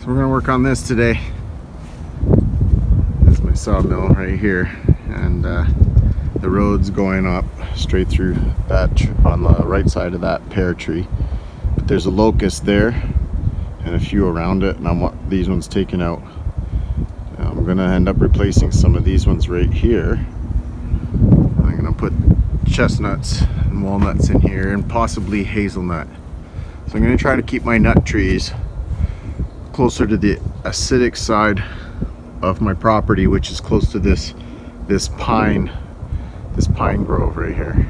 So we're gonna work on this today. This is my sawmill right here, and the road's going up straight through that on the right side of that pear tree. But there's a locust there and a few around it, and I want these ones taken out. I'm gonna end up replacing some of these ones right here. I'm gonna put chestnuts and walnuts in here, and possibly hazelnut. So I'm gonna try to keep my nut trees closer to the acidic side of my property, which is close to this pine grove right here.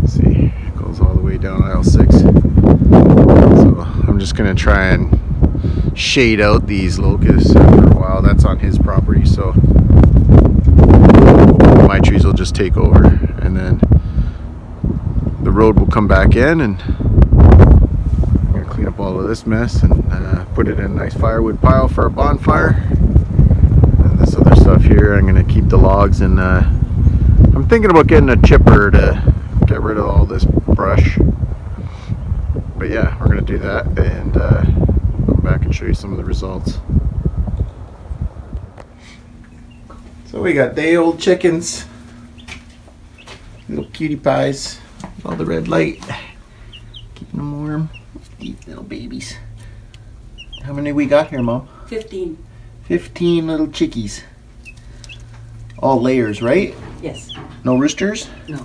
Let's see, it goes all the way down aisle 6. So I'm just gonna try and shade out these locusts after a while. That's on his property, so my trees will just take over, and then the road will come back in, and I'm gonna clean up all of this mess and put it in a nice firewood pile for a bonfire. And this other stuff here, I'm gonna keep the logs, and I'm thinking about getting a chipper to get rid of all this brush. But yeah, we're gonna do that, and back and show you some of the results. So we got day-old chickens, little cutie pies, all the red light, keeping them warm. These little babies. How many we got here, Mom? 15. 15 little chickies. All layers, right? Yes. No roosters? No.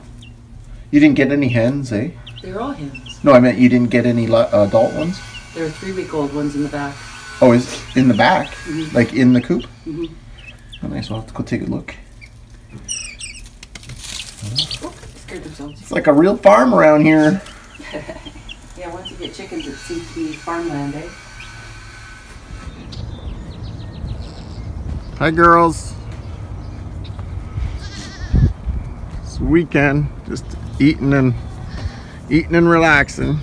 You didn't get any hens, eh? They're all hens. No, I meant you didn't get any adult ones? There are 3-week-old ones in the back. Oh, is it in the back? Mm-hmm. Like in the coop? Mm-hmm. Oh, nice. We'll have to go take a look. Oh, they scared themselves. It's like a real farm around here. Yeah, once you get chickens at CT Farmland, eh? Hi, girls. It's weekend. Just eating and relaxing.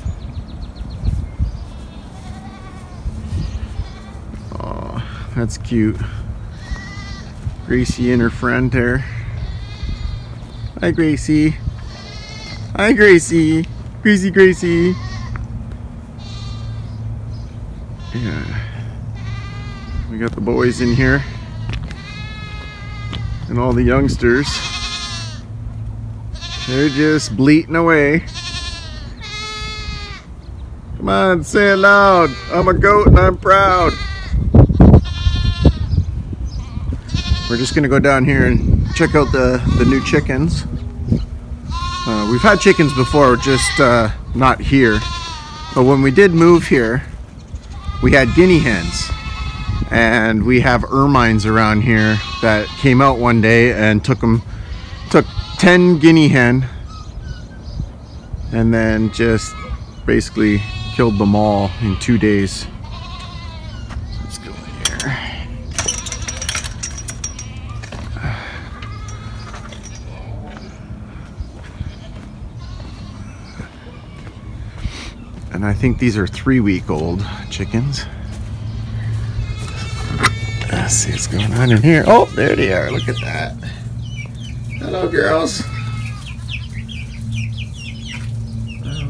That's cute. Gracie and her friend there. Hi, Gracie. Hi, Gracie. Gracie, Gracie. Yeah. We got the boys in here. And all the youngsters. They're just bleating away. Come on, say it loud. I'm a goat and I'm proud. We're just gonna go down here and check out the new chickens. We've had chickens before, just not here. But when we did move here, we had guinea hens. And we have ermines around here that came out one day and took 10 guinea hen, and then just basically killed them all in 2 days. And I think these are 3-week-old chickens. Let's see what's going on in here. Oh, there they are. Look at that. Hello, girls.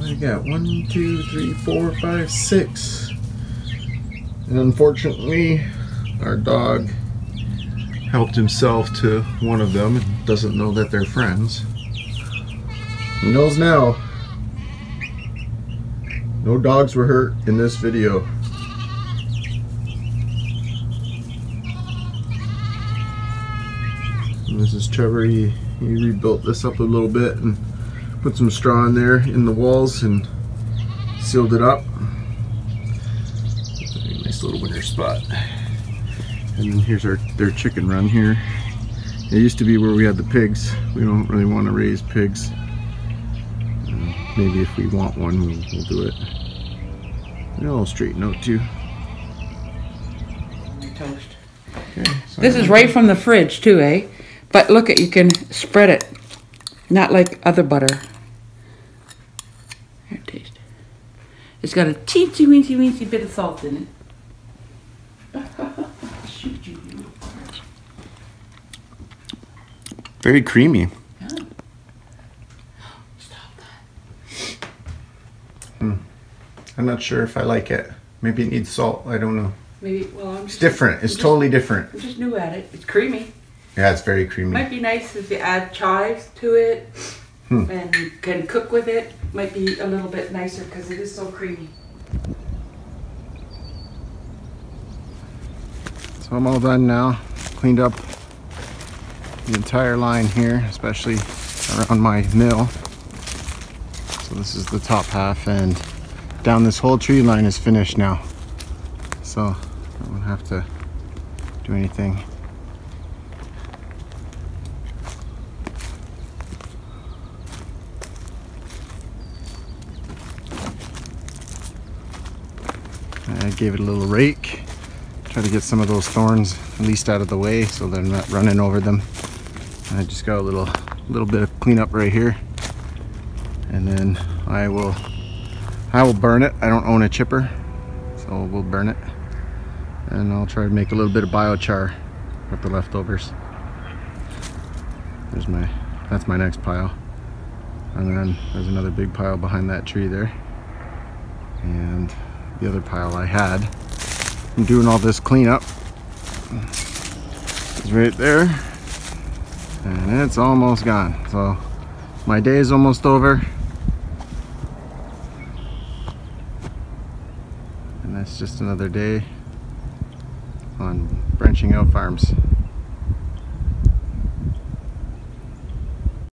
I got 1, 2, 3, 4, 5, 6. And unfortunately, our dog helped himself to one of them. It doesn't know that they're friends. He knows now. No dogs were hurt in this video. And this is Trevor. He rebuilt this up a little bit and put some straw in there in the walls and sealed it up. Nice little winter spot. And then here's their chicken run here. It used to be where we had the pigs. We don't really want to raise pigs. Maybe if we want one, we'll do it. It'll straighten out too. Toast. Okay, so this is right from the fridge too, eh? But look at, you can spread it. Not like other butter. Here, taste. It's got a teensy weensy weensy bit of salt in it. Shoot you. Very creamy. I'm not sure if I like it. Maybe it needs salt. I don't know. Maybe. Well, I'm just, it's different. It's totally different. I'm just new at it. It's creamy. Yeah, it's very creamy. Might be nice if you add chives to it and you can cook with it. Might be a little bit nicer because it is so creamy. So I'm all done now. Cleaned up the entire line here, especially around my mill. So this is the top half, and down this whole tree line is finished now. So I don't have to do anything. I gave it a little rake, try to get some of those thorns at least out of the way so that I'm not running over them. And I just got a little bit of cleanup right here, and then I will burn it. I don't own a chipper, so we'll burn it, and I'll try to make a little bit of biochar with the leftovers. There's my, that's my next pile, and then there's another big pile behind that tree there, and the other pile I had. I'm doing all this cleanup. It's right there, and it's almost gone. So my day is almost over, and that's just another day on Branching Out Farms.